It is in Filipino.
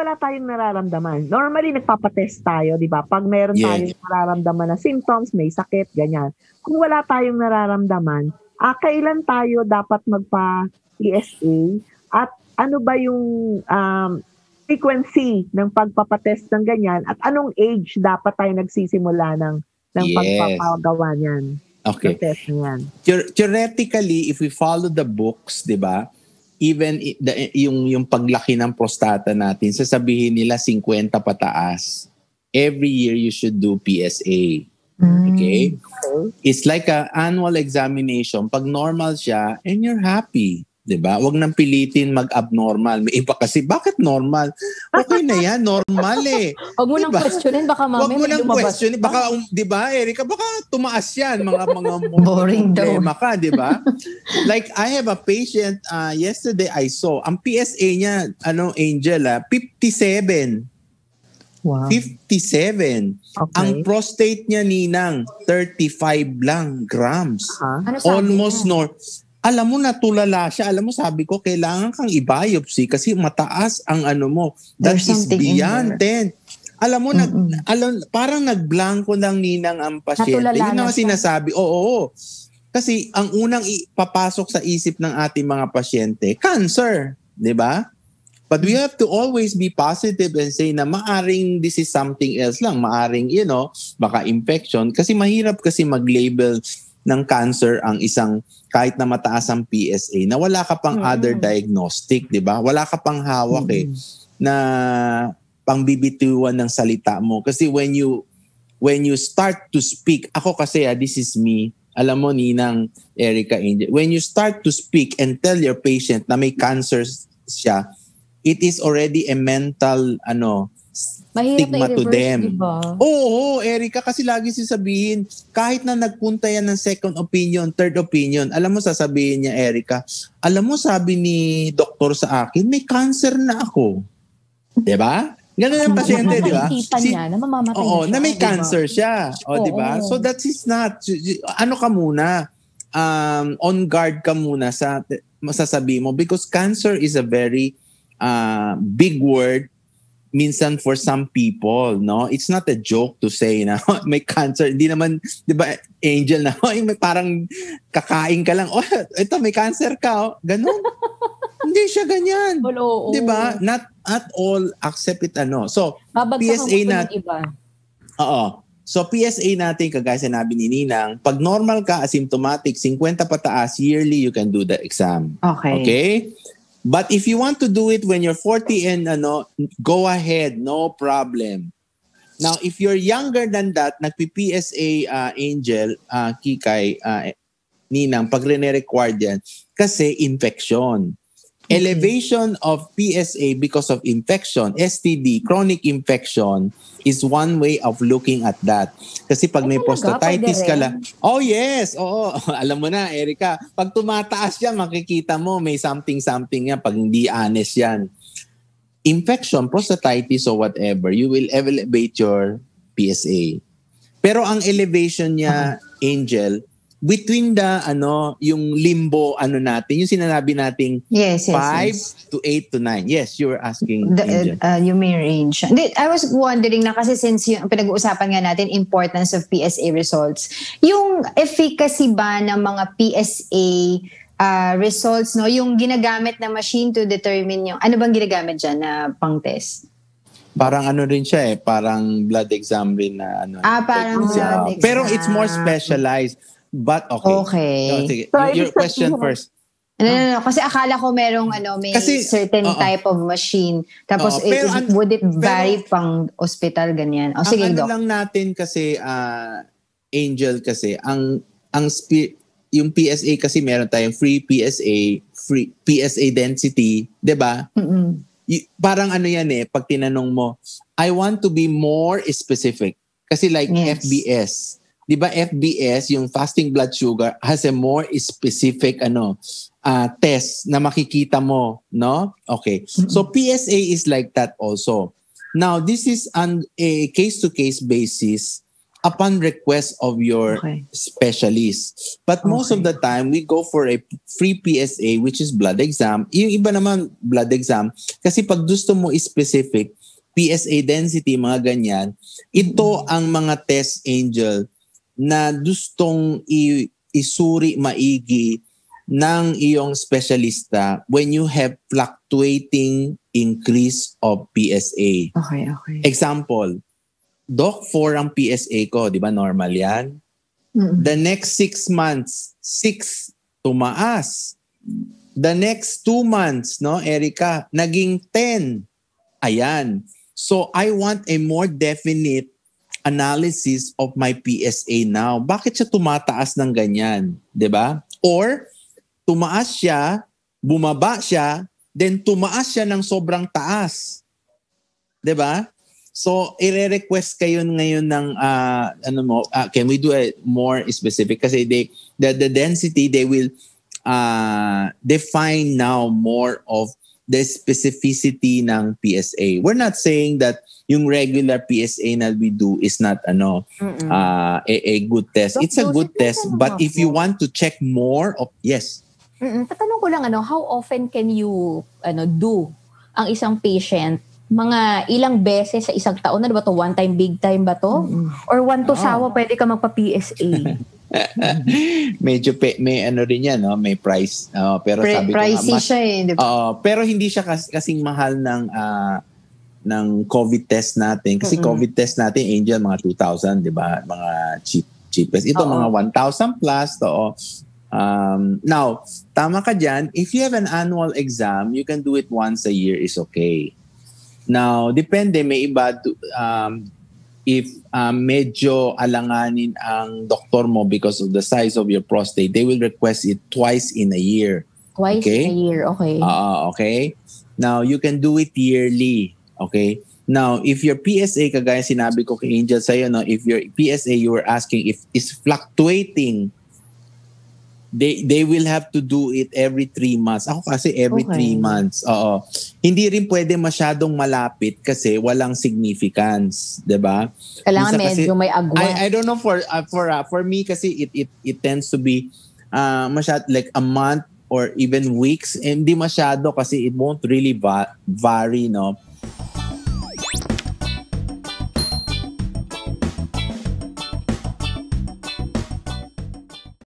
wala tayong nararamdaman. Normally, nagpapatest tayo, di ba? Pag meron tayong nararamdaman na symptoms, may sakit, ganyan. Kung wala tayong nararamdaman, kailan tayo dapat magpa-PSA? At ano ba yung frequency ng pagpapatest ng ganyan? At anong age dapat tayo nagsisimula ng pagpapagawa niyan? Okay. Theoretically, if we follow the books, di ba? Even yung paglaki ng prostata natin, sasabihin nila 50 pataas. Every year you should do PSA. Okay? It's like an annual examination. Pag normal siya, and you're happy. Diba? Huwag nang pilitin mag-abnormal. May iba kasi, bakit normal? Okay na yan, normal eh. Huwag mo nang questionin, baka mami may lumabas. Baka, diba, Erica, baka tumaas yan. Mga boring problema ka, diba? Like, I have a patient, yesterday I saw, ang PSA niya, ano, Angel, 57. Wow. 57. Okay. Ang prostate niya, Ninang, 35 lang grams. Uh-huh. Ano almost north. Alam mo, natulala siya. Alam mo, sabi ko, kailangan kang i-biopsy kasi mataas ang ano mo. That is beyond 10. Alam mo, parang nagblanko ng Ninang ang pasyente. Natulala yun ang sinasabi. Oo. Kasi ang unang papasok sa isip ng ating mga pasyente, cancer. Diba? But we have to always be positive and say na maaring this is something else lang. Maaring, you know, baka infection. Kasi mahirap kasi mag-label ng cancer ang isang kahit na mataas ang PSA na wala ka pang other diagnostic, di ba? Wala ka pang hawak na pangbibitiwan ng salita mo. Kasi when you start to speak, ako kasi this is me, alam mo Ninang, Erica, Angel, when you start to speak and tell your patient na may cancer siya, it is already a mental stigma to them. Diba? Oo, Erica, kasi lagi sasabihin, kahit na nagpunta yan ng second opinion, third opinion, alam mo sasabihin niya, Erica, alam mo sabi ni doktor sa akin, may cancer na ako. Diba? Ganun ang pasyente, diba? Na may cancer siya. O, diba? So that is not, ano ka muna, on guard ka muna sa masasabi mo because cancer is a very big word minsan for some people, no? It's not a joke to say na may cancer. Hindi naman, di ba, Angel, na may parang kakain ka lang. Oh, ito, may cancer ka. Oh. Ganun. Hindi siya ganyan. Well, di ba? Not at all accept it, So, PSA natin. Oo. So, PSA natin, kagaya sinabi ni Ninang, pag normal ka, asymptomatic, 50 pataas, yearly, you can do the exam. Okay? But if you want to do it when you're 40 and go ahead, no problem. Now, if you're younger than that, nagpi-PSA Angel, Kikay, Ninang, pag rene-required yan, kasi infection. Elevation of PSA because of infection, STD, chronic infection, is one way of looking at that. Kasi pag may prostatitis ka lang, alam mo na, Erica, pag tumataas yan, makikita mo may something-something yan pag hindi honest yan. Infection, prostatitis or whatever, you will elevate your PSA. Pero ang elevation niya, Angel, between the, yung limbo, natin, yung sinanabi nating 5 to 8 to 9. Yes, you were asking. You may range. I was wondering na kasi since yung pinag-uusapan nga natin, importance of PSA results, yung efficacy ba ng mga PSA results, no? Yung ginagamit na machine to determine yung, ano bang ginagamit dyan na pang-test? Parang rin siya parang blood exam rin na parang blood exam. Pero it's more specialized. But okay. So, your question first. No. Kasi akala ko merong may kasi, certain type of machine. Tapos would it vary pang hospital ganyan? O sige, Doc. Lang natin kasi Angel kasi yung PSA kasi meron tayong free PSA density, 'di ba? Parang yan pag tinanong mo, I want to be more specific. Kasi like FBS. Di ba FBS, yung fasting blood sugar, has a more specific test na makikita mo, no? Okay. So PSA is like that also. Now, this is on a case-to-case basis upon request of your specialist. But most of the time, we go for a free PSA, which is blood exam. Yung iba naman, blood exam. Kasi pag gusto mo specific, PSA density, mga ganyan, ito ang mga test angel na gustong isuri maigi ng iyong specialista when you have fluctuating increase of PSA. Okay, okay. Example, Doc, 4 ang PSA ko, di ba normal yan? Mm-hmm. The next 6 months, 6, tumaas. The next 2 months, no, Erica, naging 10. Ayan. So, I want a more definite analysis of my PSA now. Bakit siya tumataas ng ganyan? Di ba? Or, tumaas siya, bumaba siya, then tumaas siya ng sobrang taas. Di ba? So, i-request kayo ngayon ng, can we do it more specific? Kasi the density, they will define now more of the specificity ng PSA. We're not saying that yung regular PSA that we do is not a good test. It's a good test, but if you want to check more of, yes. Tatanong ko lang, how often can you do ang isang patient? Mga ilang beses sa isang taon na ba to? One time, big time ba to? Or one to sawa, pwede ka magpa-PSA? Medyo may rin yan, no? May price. Pero sabi pricey ko nga, siya eh. Diba? Pero hindi siya kasing mahal ng COVID test natin. Kasi COVID test natin, Angel, mga 2,000, di ba? Mga cheapest. Ito, mga 1,000 plus. Now, tama ka dyan. If you have an annual exam, you can do it once a year is okay. Now, depende, may iba, if medyo alanganin ang doktor mo because of the size of your prostate, they will request it twice in a year. Twice in a year, okay. Okay. Now, you can do it yearly, okay? Now, if your PSA, kagaya sinabi ko kay Angel sa'yo, no, if your PSA, you were asking if it's fluctuating, they will have to do it every 3 months. Ako kasi every 3 months. Oo. Hindi rin pwede masyadong malapit kasi walang significance, 'di ba? Kailangan medyo may agwa. I don't know for me kasi it tends to be masyado like a month or even weeks, and hindi masyado kasi it won't really vary, no?